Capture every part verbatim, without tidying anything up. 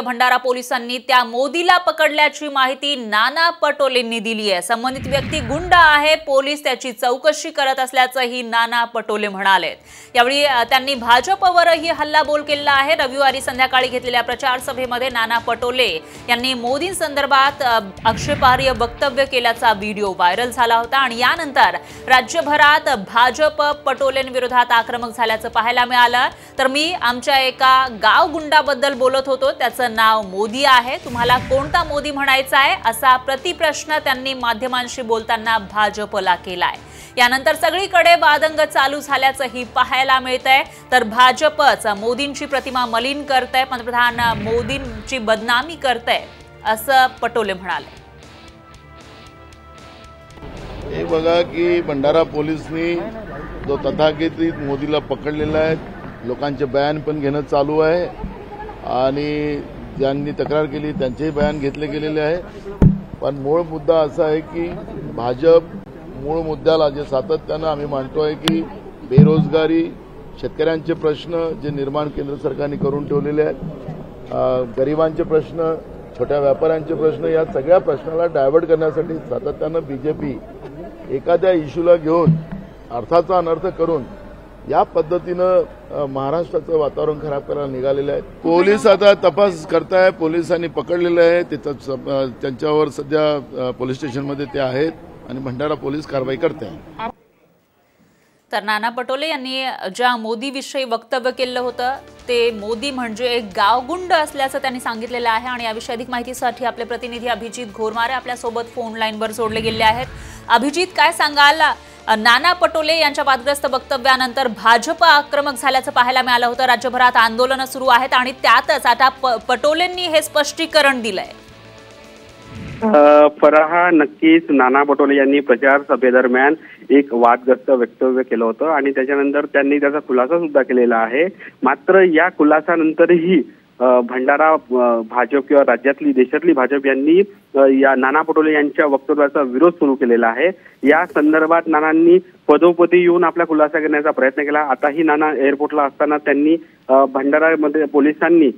भंडारा पोलिसांनी त्या मोदीला पकडल्याची माहिती नाना पटोलेंनी दिली आहे। संबंधित व्यक्ती गुंडा आहे, पोलीस त्याची चौकशी करत असल्याचंही नाना पटोले म्हणाले। यावेळी त्यांनी भाजपवरही हल्लाबोल केला आहे। रविवारी संध्याकाळी घेतलेल्या प्रचार सभेमध्ये नाना पटोले यांनी मोदी संदर्भात आक्षेपार्ह वक्तव्य केल्याचा व्हिडिओ व्हायरल झाला होता आणि यानंतर राज्यभरात भाजप पटोलेंविरोधात आक्रमक झाल्याचं पाहायला मिळालं। तर मी आमच्या एका गाव गुंडाबद्दल बोलत होतो, नाव मोदी आहे, तुम्हाला कोणता मोदी म्हणायचा आहे असा प्रतिप्रश्न त्यांनी माध्यमांशी बोलताना भाजपला केलाय। यानंतर सगळीकडे वादंग चालू झाल्याचंही पाहायला मिळतंय। तर भाजपच मोदींची प्रतिमा मलिन करतंय, पंतप्रधान मोदींची बदनामी करतंय असं पटोले म्हणाले। हे बघा की भंडारा पोलिसांनी जो तथाकथित मोदीला पकडलेला आहे, लोकांचे बयान पण घेणं चालू आहे आणि ज्यांनी तक्रार केली त्यांचेही बयान घेतले गेलेले आहे। पण मूळ मुद्दा असा आहे की भाजप मूळ मुद्द्याला जे सातत्यानं आम्ही मांडतोय की बेरोजगारी, शेतकऱ्यांचे प्रश्न जे निर्माण केंद्र सरकारने करून ठेवलेले आहेत, गरिबांचे प्रश्न, छोट्या व्यापाऱ्यांचे प्रश्न, या सगळ्या प्रश्नाला डायव्हर्ट करण्यासाठी सातत्यानं बीजेपी एखाद्या इश्यूला घेऊन अर्थाचा अनर्थ करून या पद्धतीनं महाराष्ट्राचं वातावरण खराब करायला निघालेलं आहे। पोलीस आता तपास करताय, पोलिसांनी पकडलेलं आहे, त्याचा त्यांच्यावर सध्या पोलीस स्टेशनमध्ये ते आहेत आणि भंडारा पोलीस कारवाई करताय। तर नाना पटोले यांनी ज्या मोदीविषयी वक्तव्य केलं होतं ते मोदी म्हणजे एक गावगुंड असल्याचं त्यांनी सांगितलेलं आहे। आणि याविषयी अधिक माहितीसाठी आपले प्रतिनिधी अभिजीत घोरमारे आपल्यासोबत फोन लाईनवर जोडले गेले आहेत। अभिजीत, काय सांगाल, नाना पटोले यांच्या वादग्रस्त वक्तव्यानंतर भाजप आक्रमक झाल्याचं पाहायला मिळालं होतं, राज्यभरात आंदोलनं सुरू आहेत आणि त्यातच आता पटोलेंनी हे स्पष्टीकरण दिलंय। फराहा, नक्कीच नाना पटोले यांनी प्रचार सभेदरम्यान एक वादग्रस्त वक्तव्य केलं होतं आणि त्याच्यानंतर त्यांनी त्याचा खुलासा सुद्धा केलेला आहे। मात्र या खुलासानंतरही भंडारा भाजप किंवा राज्यातली देशातली भाजप यांनी या नाना पटोले यांच्या वक्तव्याचा विरोध सुरू केलेला आहे। या संदर्भात नानांनी पदोपदी येऊन आपला खुलासा करण्याचा प्रयत्न केला। आताही नाना एअरपोर्टला असताना त्यांनी भंडारामध्ये पोलिसांनी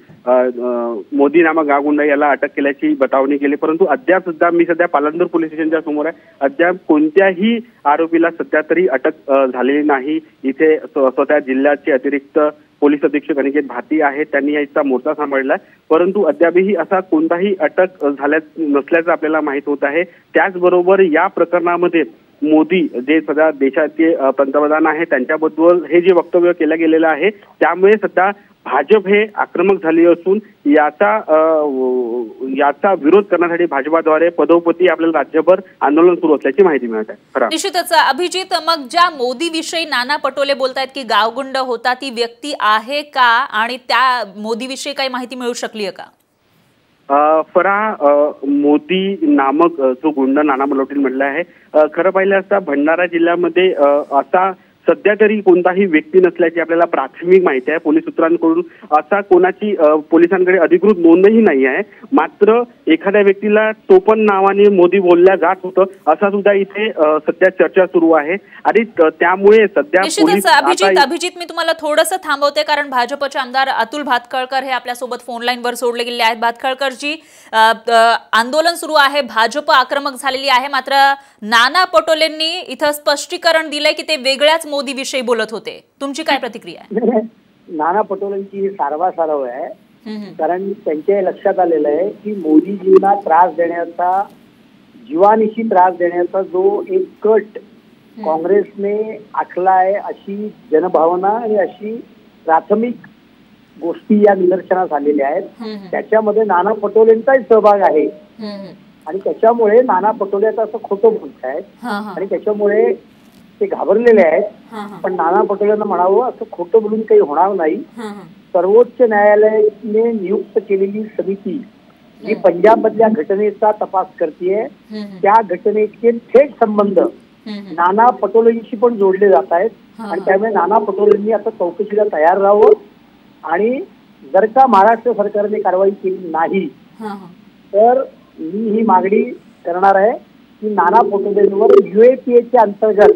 मोदी नामा गावगुंडा याला अटक केल्याची बतावणी केली, परंतु अद्याप सुद्धा मी सध्या पालंदूर पोलीस स्टेशनच्या समोर आहे, अद्याप कोणत्याही आरोपीला सध्या तरी अटक झालेली नाही। इथे स्वतः जिल्ह्याचे अतिरिक्त पोलीस अधीक्षक अनिकेत भाती आहेत, त्यांनी याचा मोर्चा सांभाळला, परंतु अद्यापही असा कोणताही अटक झाल्या नसल्याचं आपल्याला माहित होत आहे। त्याचबरोबर या प्रकरणामध्ये मोदी जे सध्या देशाचे पंतप्रधान आहेत त्यांच्याबद्दल हे जे वक्तव्य केलं गेलेलं आहे त्यामुळे सध्या भाजप हे आक्रमक झाले असून याचा याचा विरोध करण्यासाठी भाजपाद्वारे पदोपदी आपल्याला राज्यभर आंदोलन सुरू असल्याची माहिती मिळत आहे। निश्चितच अभिजीत, मग ज्या मोदीविषयी नाना पटोले बोलतायत की गावगुंड होता ती व्यक्ती आहे का आणि त्या मोदीविषयी काही माहिती मिळू शकली आहे का? फराह, मोदी नामक जो गुंड नाना पटोले म्हटलं आहे, खरं पाहिलं असता भंडारा जिल्ह्यामध्ये असा सध्या तरी कोणताही व्यक्ती नसल्याची आपल्याला प्राथमिक माहिती आहे। पोलीस सूत्रांकडून असा कोणाची पोलिसांकडे अधिकृत नोंदही नाही आहे, मात्र एखाद्या व्यक्तीला टोपण नावाने मोदी बोलल्या जात होतं असा सुद्धा इथे सध्या चर्चा सुरू आहे आणि त्यामुळे सध्या पोलीस अभिजीत अभिजीत मी तुम्हाला थोडंसं थांबवते, कारण भाजपचे आमदार अतुल भातखळकर हे आपल्यासोबत फोनलाईनवर जोडले गेले आहेत। भातखळकरजी, आंदोलन सुरू आहे, भाजप आक्रमक झालेली आहे, मात्र नाना पटोलेंनी इथं स्पष्टीकरण दिलंय की ते वेगळ्याच मोदी विषयी बोलत होते, तुमची काय प्रतिक्रिया आहे? नाना पटोलेंची सारवा सारव आहे, कारण त्यांच्या लक्षात आलेलं आहे की मोदी जीवना त्रास देण्याचा, जीवानिशी त्रास देण्याचा जो एक कट काँग्रेसने आखला आहे अशी जनभावना आणि अशी प्राथमिक गोष्टी या निदर्शनास आलेल्या आहेत। त्याच्यामध्ये नाना पटोलेंचाही सहभाग आहे आणि त्याच्यामुळे नाना पटोले आता असं खोटं बोलत आहेत आणि त्याच्यामुळे ते घाबरलेले आहेत। पण नाना पटोलेंना म्हणावं असं खोटं बोलून काही होणार नाही। सर्वोच्च न्यायालयाने नियुक्त केलेली समिती जी पंजाबमधल्या घटनेचा तपास करतेय, त्या घटनेचे थेट संबंध नाना पटोलेंशी पण जोडले जात आहेत आणि त्यामुळे नाना पटोलेंनी आता चौकशीला तयार राहावं आणि जर का महाराष्ट्र सरकारने कारवाई केली नाही तर मी ही मागणी करणार आहे की नाना पटोलेंवर यूएपीएच्या अंतर्गत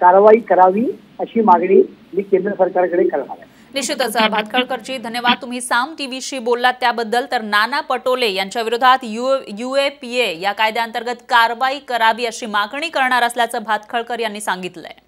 कारवाई करावी अशी मागणी मी केंद्र सरकारकडे करणार आहे। निश्चितच भातखळकरजी धन्यवाद, तुम्ही साम टीव्हीशी बोललात त्याबद्दल। तर नाना पटोले यांच्या विरोधात यू ए पी ए या कायद्याअंतर्गत कारवाई करावी अशी मागणी करणार असल्याचं भातखळकर यांनी सांगितलंय।